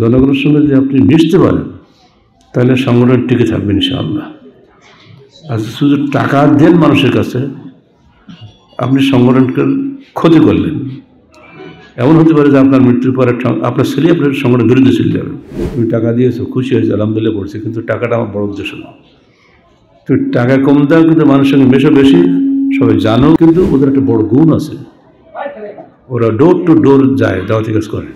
জনগণের সঙ্গে যদি আপনি মিশতে পারেন তাহলে সংগঠন টিকে থাকবে ইনশাআল্লাহ। আর শুধু টাকা দেন মানুষের কাছে, আপনি সংগঠনকে ক্ষতি করলেন। এমন হতে পারে যে আপনার মৃত্যুর পরে আপনার ছেলে আপনার সংগঠনের বিরুদ্ধে চলে যাবে। তুমি টাকা দিয়েছো, খুশি হয়েছে, আলহামদুলিল্লাহ পড়ছে, কিন্তু টাকাটা আমার বড় উদ্দেশ্য না। তুমি টাকা কম দাও কিন্তু মানুষের সঙ্গে মেশো বেশি, সবাই জানো, কিন্তু ওদের একটা বড় গুণ আছে, ওরা ডোর টু ডোর যায়, দাওয়াতি কাজ করে।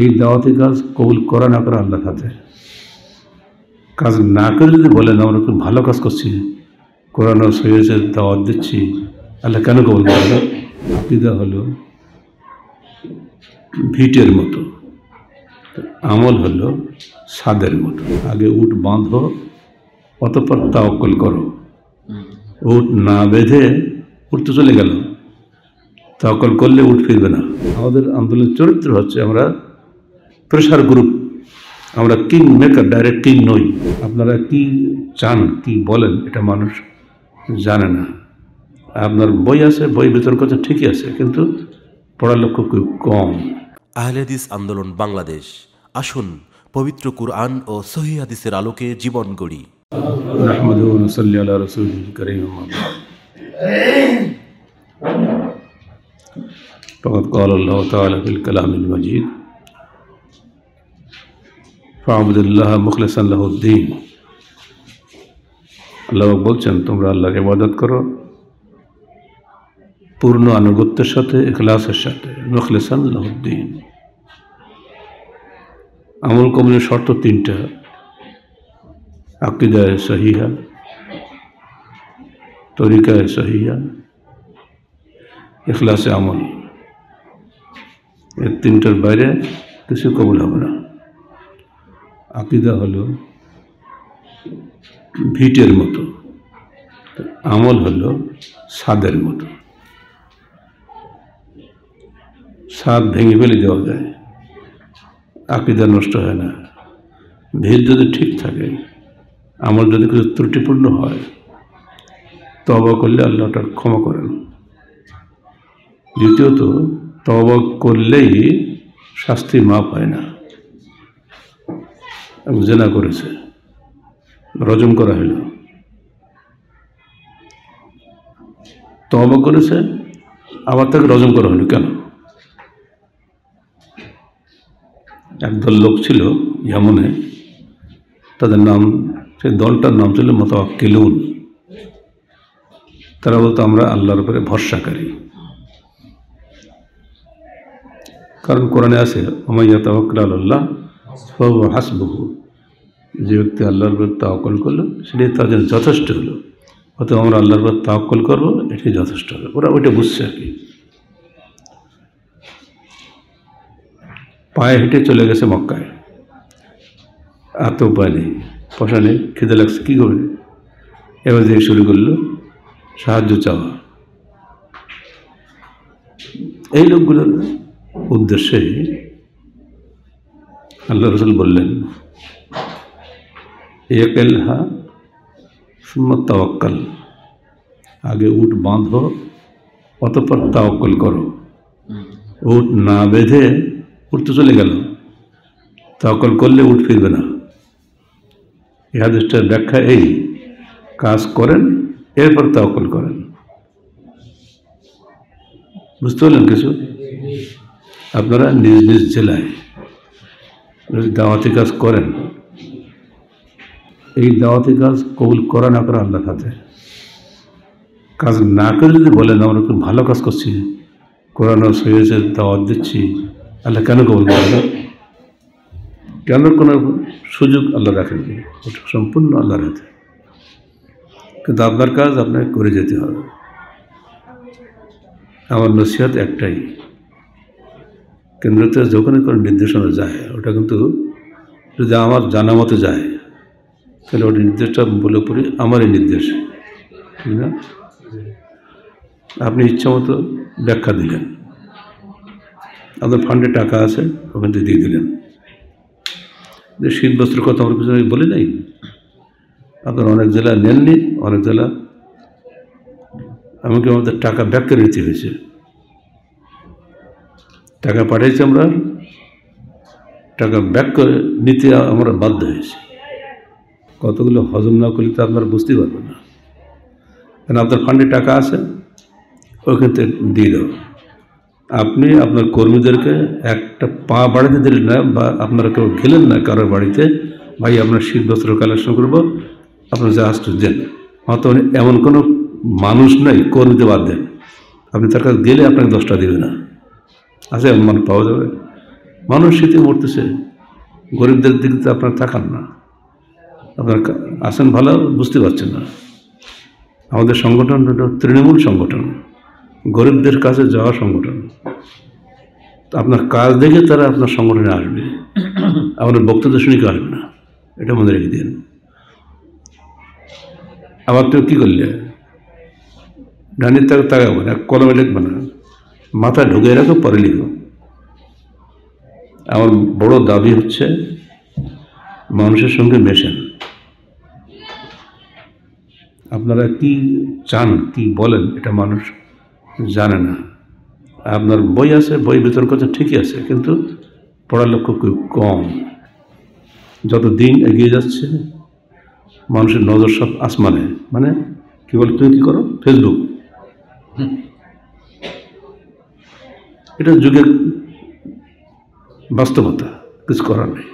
এই দাওয়াতি কাজ কবুল করা না করা আল্লাহর হাতে। কাজ না করে যদি বলেন আমরা খুব ভালো কাজ করছি, কোরআন সহিহ দাওয়াত দিচ্ছি, আল্লাহ কেন কবুল করে না? আকিদা হলো ভিটের মতো, আমল হলো ছাদের মতো। আগে উট বাঁধো, অতঃপর তাওয়াক্কুল করো। উট না বেঁধে উট তো চলে গেল, তাওয়াক্কুল করলে উট ফিরবে না। আমাদের আন্দোলনের চরিত্র হচ্ছে আমরা প্রেশার গ্রুপ, আমরা কিং মেকার, ডাইরেক্ট কিং নই। আপনারা কি চান, কি বলেন, এটা মানুষ জানে না। আপনার বই আছে, বই বিতরণ করছে ঠিকই আছে, কিন্তু পড়ার লক্ষ্য খুব কম। আহলে হাদিস আন্দোলন বাংলাদেশ, আসুন পবিত্র কুরআন ও সহিহ হাদিসের আলোকে জীবন গড়ি। নাহমাদুহু ওয়া নুসাল্লি আলা রাসূলিল কারীম। فقد قال الله تعالى في الكلام المجيد فاعبد الله مخلصا له الدين। আল্লাহ বলছেন তোমরা আল্লাহর ইবাদত করো পূর্ণ আনুগত্যের সাথে, ইখলাসের সাথে। মুখলিসান লাহু দ্বীন, আমল কবুলের শর্ত তিনটা: আকীদায়ে সহিহা, তরিকায়ে সহিহা, ইখলাসে আমল। এই তিনটার বাইরে কিছু কবুল হবে না। আকীদা হলো ভিটের মতো, আমল হলো ছাদের মতো। ছাদ ভেঙে ফেলে দেওয়া যায়, আকীদা নষ্ট হয় না। ভিত যদি ঠিক থাকে, আমল যদি কিছু ত্রুটিপূর্ণ হয়, তওবা করলে আল্লাহ তার ক্ষমা করেন। দ্বিতীয়ত, তওবা করলেই শাস্তি মাপ হয় না। জেনা করেছে, রজম করা হলো, তওবা করেছে, আবার তাকে রজম করা হলো কেন? একদল লোক ছিল ইয়ামনে, তাদের নাম, সেই দলটার নাম ছিল মুতাওয়াক্কিলুন। তারা বলতো আমরা আল্লাহর উপরে ভরসাকারী, কারণ কোরআনে আছে ওয়া ইয়াতাওয়াক্কালু আলাল্লাহ ফাহুয়া হাসবুহু, যে ব্যক্তি আল্লাহর উপর তাওয়াক্কুল করলো সেটাই তাদের যথেষ্ট হলো। অতএব আমরা আল্লাহর উপর তাওয়াক্কুল করবো, এটাই যথেষ্ট হলো। ওরা ওইটা বুঝছে আর কি। পায়ে হেঁটে চলে গেছে মক্কায়, আর তো উপায় নেই, পয়সা নেই, খিদে লাগছে, কী করবে? এবার যে শুরু করলো সাহায্য চাওয়া। এই লোকগুলোর উদ্দেশ্যে আল্লাহ রাসূল বললেন ইকলহা সুম্মা তাওয়াক্কাল, আগে উট বাঁধো অতঃপর তাওয়াক্কুল করো। উট না বেঁধে উট তো চলে গেল, তাওয়াক্কুল করলে উট ফিরবে না। এই হাদিসটার ব্যাখ্যা এই, কাজ করেন এরপর তাওয়াক্কুল করেন। বুঝতে পারলেন কিছু? আপনারা নিজ নিজ জেলায় দাওয়াতি কাজ করেন। এই দাওয়াতি কাজ কবুল করা না করা আল্লাহর হাতে। কাজ না করে যদি বলেন আমরা খুব ভালো কাজ করছি, কোরআন সহিহ দাওয়াত দিচ্ছি, আল্লাহ কেন কবুল করে না? কেন কোনো সুযোগ আল্লাহ রাখেননি, ওটা সম্পূর্ণ আল্লাহর হাতে। কিন্তু আপনার কাজ আপনাকে করে যেতে হবে। আমার নসিহত একটাই, কেন্দ্রতে যখন কোনো নির্দেশনা যায়, ওটা কিন্তু যদি আমার জানা মতো যায় তাহলে ওটা নির্দেশটা বলে পড়ি আমারই নির্দেশ, ঠিক না? আপনি ইচ্ছা মতো ব্যাখ্যা দিলেন, আপনার ফান্ডে টাকা আছে, ওখান থেকে দিয়ে দিলেন। যে শীত বস্ত্রের কথা আমার পিছনে বলে নেই, আপনার অনেক জেলা নেননি, অনেক জেলা এমনকি আমাদের টাকা ব্যাক করে নিতে হয়েছে। টাকা পাঠিয়েছি আমরা, টাকা ব্যাক নিতে আমরা বাধ্য হয়েছি। কতগুলো হজম না করলে তো আপনারা বুঝতে পারবেন না, কারণ আপনার ফান্ডে টাকা আছে, ওইখান থেকে দিয়ে দেবো। আপনি আপনার কর্মীদেরকে একটা পা বাড়িতে দিলেন না, বা আপনারা কেউ গেলেন না কারোর বাড়িতে, ভাই আপনার শীত বস্ত্র কালেকশন করবো আপনার জাহাজটা দেন। হয়তো এমন কোনো মানুষ নাই কর্মীতে বাদ দেন, আপনি তার কাছে গেলে আপনাকে 10টা দেবে না, আছে এমন মানুষ পাওয়া যাবে? মানুষ শীতে মরতেছে, গরিবদের দিকে তো আপনার থাকান না, আপনার আসেন ভালো বুঝতে পারছেন না। আমাদের সংগঠন তৃণমূল সংগঠন, গরিবদের কাছে যাওয়া সংগঠন। আপনার কাজ দেখে তারা আপনার সংগঠনে আসবে, আপনার বক্তব্য শুনে কেউ আসবে না, এটা মনে রেখে দিন। আবার কেউ কী করলে ডানির তাকে তাকাবো না, কলমে লিখবে না, মাথা ঢুকে রাখো পরে লিখো। আমার বড় দাবি হচ্ছে মানুষের সঙ্গে মেশেন। আপনারা কি চান কি বলেন এটা মানুষ জানে না। আপনার বই আছে, বই বিতরণ করছে ঠিকই আছে, কিন্তু পড়ার লক্ষ্য খুব কম। যত দিন এগিয়ে যাচ্ছে মানুষের নজর সব আসমানে, মানে কি বল তুমি কী করো ফেসবুক, এটা যুগের বাস্তবতা, কিছু করার নেই।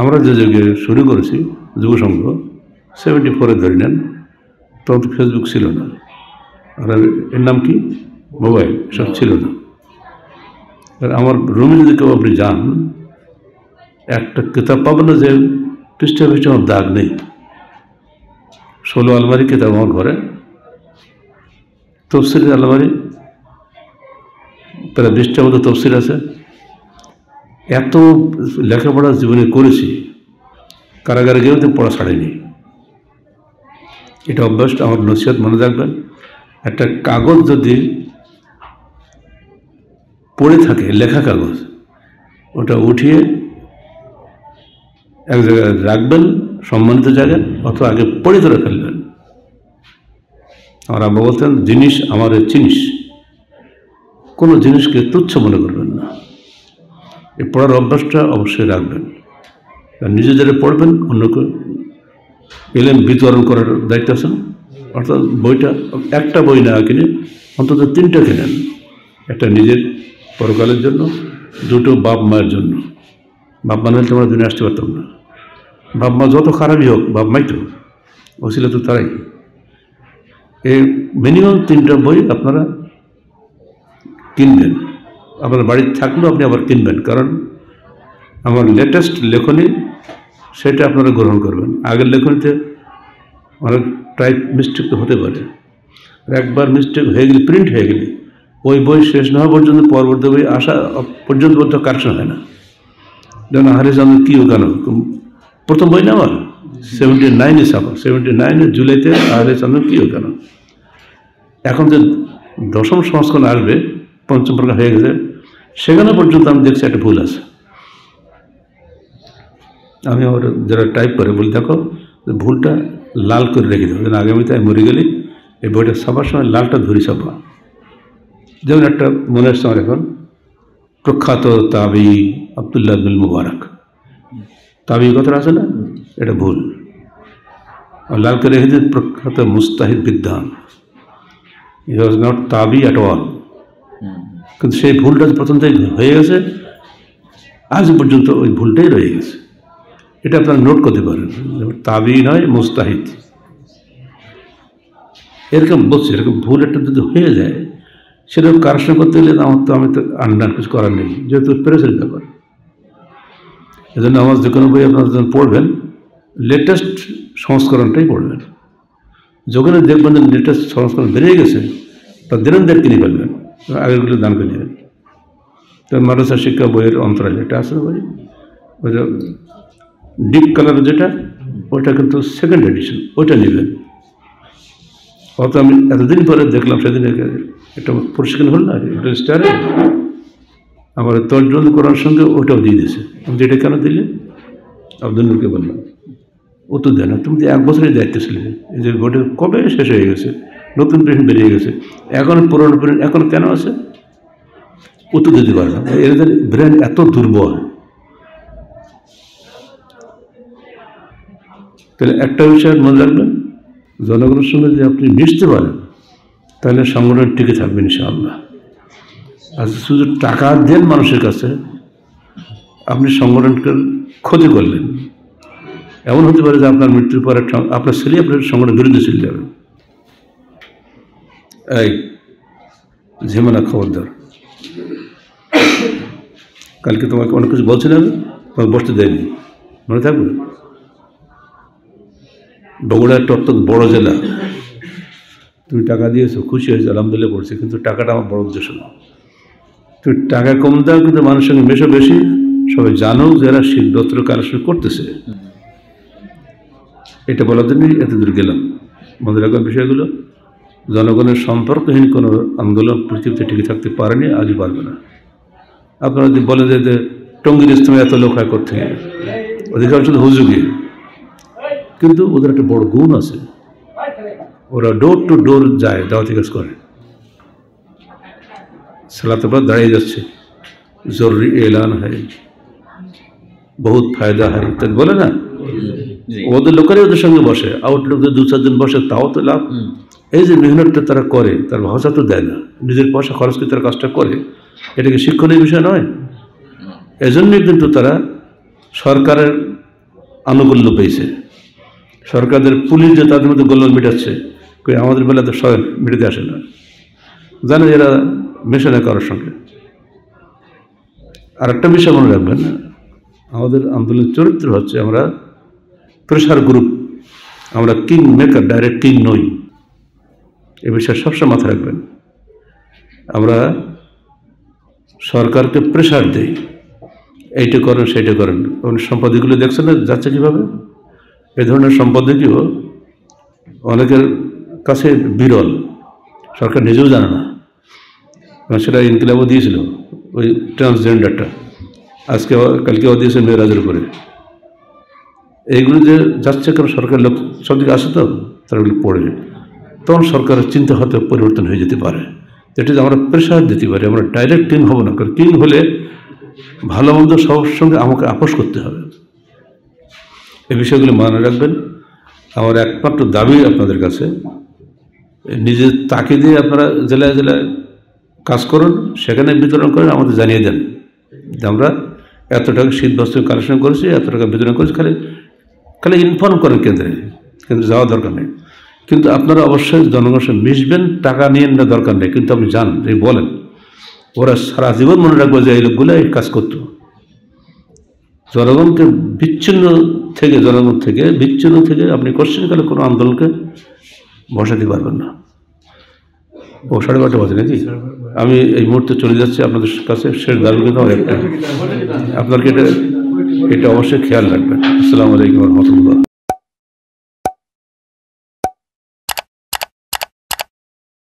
আমরা যে যুগে শুরু করেছি যুব সংঘ 74-এ ধরে নেন, তখন ফেসবুক ছিল না, আর এর নাম কি মোবাইল, সব ছিল না। আর আমার রুমে যদি কেউ আপনি যান একটা কিতাব পাবেন না যে পৃষ্ঠা পৃষ্ঠে আমার দাগ নেই। 16 আলমারি কিতাব আমার ঘরে, তফসির আলমারি প্রায় 20টার মতো তফসির আছে। এত লেখাপড়া জীবনে করেছি, কারাগারে গিয়েও তো পড়া ছাড়েনি। এটা অভ্যাসটা আমার নসিহত মনে রাখবেন। একটা কাগজ যদি পড়ে থাকে, লেখা কাগজ, ওটা উঠিয়ে এক জায়গায় রাখবেন, সম্মানিত জায়গায়, অথবা আগে পড়ে ধরে ফেলবেন। আমার আব্বা বলতেন জিনিস আমার জিনিস, কোনো জিনিসকে তুচ্ছ মনে করবেন না। এই পড়ার অভ্যাসটা অবশ্যই রাখবেন, আর নিজে যারা পড়বেন অন্যকে এলেন বিতরণ করার দায়িত্ব আছে। অর্থাৎ বইটা একটা বই না কিনে অন্তত 3টা কিনেন, একটা নিজের পরকালের জন্য, 2টো বাপ মায়ের জন্য। বাপ মা নাহলে তোমরা দুনিয়া আসতে পারতাম না। বাপ মা যত খারাপই হোক, বাপ মাই তো ওসিলা তো তারাই। এই মিনিমাম 3টা বই আপনারা কিনবেন, আপনার বাড়িতে থাকলেও আপনি আবার কিনবেন, কারণ আমার লেটেস্ট লেখনী সেটা আপনারা গ্রহণ করবেন। আগের লেখনীতে অনেক টাইপ মিস্টেক তো হতে পারে, একবার মিস্টেক হয়ে গেলে, প্রিন্ট হয়ে গেলে ওই বই শেষ না হওয়া পর্যন্ত পরবর্তী বই আসা পর্যন্ত কারেকশন হয় না। যেমন হারিস আহমেদ কী ওখানে প্রথম বই না আমার 79-এ ছাপা, 79-এ জুলাইতে হারিস আহমেদ কী ওখানে। এখন যে 10ম সংস্করণ আসবে, 5ম প্রকাশ হয়ে গেছে, সেখানে পর্যন্ত আমি দেখছি একটা ভুল আছে। আমি আমার যারা টাইপ করে বলি দেখো ভুলটা লাল করে রেখে দেবো, যেন আগামীতে আমি মরে গেলে এই বইটা ছাপার সময় লালটা ধরি ছাপা। যেমন একটা মনে আসছে আমার এখন, প্রখ্যাত তাবি আবদুল্লাহ বিন মুবারক, তাবি কথা আছে না, এটা ভুল। আর লাল করে রেখে দিন প্রখ্যাত মুস্তাহিদ বিদ্যান, হি ওয়াজ নট তাবি অ্যাট অল। কিন্তু সেই ভুলটা প্রথম থেকে হয়ে গেছে, আজ পর্যন্ত ওই ভুলটাই রয়ে গেছে। এটা আপনারা নোট করতে পারেন, তাবি নয় মুস্তাহিদ। এরকম বলছে, এরকম ভুল একটা যদি হয়ে যায় সেটা কারেকশন করতে গেলে আমার তো, আমি তো আন্ডার কিছু করার নেই, যেহেতু প্রেসের ব্যাপার। এজন্য আমার যে কোনো বই আপনারা যখন পড়বেন লেটেস্ট সংস্করণটাই পড়বেন। যখন দেখবেন যে লেটেস্ট সংস্করণ বেড়ে গেছে, তা দেনদের কিনে ফেলবেন, আগেরগুলো দান করে নেবেন। তার মাদ্রাসা শিক্ষা বইয়ের অন্তরায় যেটা আছে বই, ওই যে ডিপ কালার যেটা, ওইটা কিন্তু 2nd এডিশন, ওইটা নেবেন। অত আমি এতদিন পরে দেখলাম, সেদিন একটা পরিষ্কার হল না, ওটা স্টারে আমার তর্জমা করার সঙ্গে ওটাও দিয়ে দিয়েছে। আমি যেটা কেন দিলে আব্দুল নূরকে বললাম, ও তো দেয় না, তুমি তো 1 বছরের দায়িত্ব ছিলে, এই যে বইটা কবে শেষ হয়ে গেছে, নতুন প্রিন্ট বেরিয়ে গেছে, এখন পুরনো প্রিন্ট এখন কেন আছে? ও তো দিতে পারে না। এদের ব্রেন এত দুর্বল, তাহলে একটা বিষয় মনে রাখবেন, জনগণের সঙ্গে যদি আপনি মিশতে পারেন তাহলে সংগঠন টিকে থাকবে ইনশাআল্লাহ। আর শুধু টাকা দেন মানুষের কাছে, আপনি সংগঠনকে ক্ষতি করলেন। এমন হতে পারে যে আপনার মৃত্যুর পরে আপনার ছেলে আপনার সংগঠনের বিরুদ্ধে চলে যাবে। এই ঝিমানা খবরদার, কালকে তোমাকে অনেক কিছু বলছিলাম, তোমাকে বসতে দেয়নি, মনে থাকবে। বগুড়া একটা অত্যন্ত বড় জেলা, তুমি টাকা দিয়েছো, খুশি হয়েছে, আলহামদুলিল্লাহ পড়ছে, কিন্তু টাকাটা আমার বড় উদ্দেশ্য না। তুমি টাকা কম দাও কিন্তু মানুষের সঙ্গে মেশো বেশি, সবাই জানো যারা সিদ্ধান্ত কালেকশন করতেছে। এটা বলার জন্যই এত দূর গেলাম। মনে রাখার বিষয়গুলো, জনগণের সম্পর্কহীন কোনো আন্দোলন পৃথিবীতে টিকে থাকতে পারেনি, আজও পারবে না। আপনারা যদি বলে যে টঙ্গীর ইস্তেমায় এত লোক হয় করতে, অধিকাংশ হুজুগি, কিন্তু ওদের একটা বড় গুণ আছে, ওরা ডোর টু ডোর যায়, দাওয়াতি কাজ করে। সালাতের পর দাঁড়িয়ে যাচ্ছে, জরুরি এলান হয়, বহুত ফায়দা হয়, তাই বলে না। ওদের লোকেরাই ওদের সঙ্গে বসে, আউটলুকদের দু চারজন বসে, তাও তো লাভ। এই যে মেহনতটা তারা করে, তার ভাষা তো দেয় না, নিজের পয়সা খরচ করে তারা কাজটা করে, এটাকে শিক্ষণীয় বিষয় নয়। এজন্যই কিন্তু তারা সরকারের আনুকূল্য পেয়েছে, সরকারদের পুলিশ যে তাদের মধ্যে গোলমাল মেটাচ্ছে, কই আমাদের বেলা তো মেটাতে আসে না, জানে এরা মেশে না কারোর সঙ্গে। আর একটা বিষয় মনে রাখবেন না, আমাদের আন্দোলনের চরিত্র হচ্ছে আমরা প্রেশার গ্রুপ, আমরা কিং মেকার, ডাইরেক্ট কিং নই। এ বিষয়ে সবসময় মাথায় রাখবেন, আমরা সরকারকে প্রেশার দিই, এইটা করেন সেইটা করেন। সম্পাদকগুলো দেখছেন না যাচ্ছে কীভাবে, এ ধরনের সম্পাদকীয় অনেকের কাছে বিরল, সরকার নিজেও জানে না। সেটা ইনকিলাবও দিয়েছিল ওই ট্রান্সজেন্ডারটা, আজকে কালকেও দিয়েছে মেয়েরাজের উপরে। এইগুলো যে যাচ্ছে কারণ সরকার লোক সব দিকে আসে, তো তারাগুলো পড়ে, তখন সরকারের চিন্তা হয়তো পরিবর্তন হয়ে যেতে পারে। এটা যে আমরা প্রেশার দিতে পারি, আমরা ডাইরেক্ট কিং হব না, কারণ কিং হলে ভালো মন্দ সবার সঙ্গে আমাকে আপোষ করতে হবে। এই বিষয়গুলো মনে রাখবেন। আমার একমাত্র দাবি আপনাদের কাছে, নিজের তাকে দিয়ে আপনারা জেলায় জেলায় কাজ করুন, সেখানে বিতরণ করেন, আমাদের জানিয়ে দেন যে আমরা এত টাকা শীত বস্ত্র কালেকশন করেছি, এত টাকা বিতরণ করেছি। খালি খালি ইনফর্ম করেন কেন্দ্রে, কেন্দ্রে যাওয়া দরকার নেই। কিন্তু আপনারা অবশ্যই জনগণের সঙ্গে মিশবেন, টাকা নিয়ে না দরকার নেই, কিন্তু আপনি যান, এই বলেন। ওরা সারা জীবন মনে রাখবে যে এই লোকগুলো এই কাজ করতো। জনগণকে বিচ্ছিন্ন থেকে, জনগণ থেকে বিচ্ছিন্ন থেকে আপনি কোশ্চিনকালে কোনো আন্দোলনকে বসাতে পারবেন না। ও 12:30 বাজে নাকি? আমি এই মুহূর্তে চলে যাচ্ছি, আপনাদের কাছে শেষ দাবি কিন্তু আমার একটা, আপনার এটা অবশ্যই খেয়াল রাখবেন। আসসালামু আলাইকুম রহমতুল্লাহ।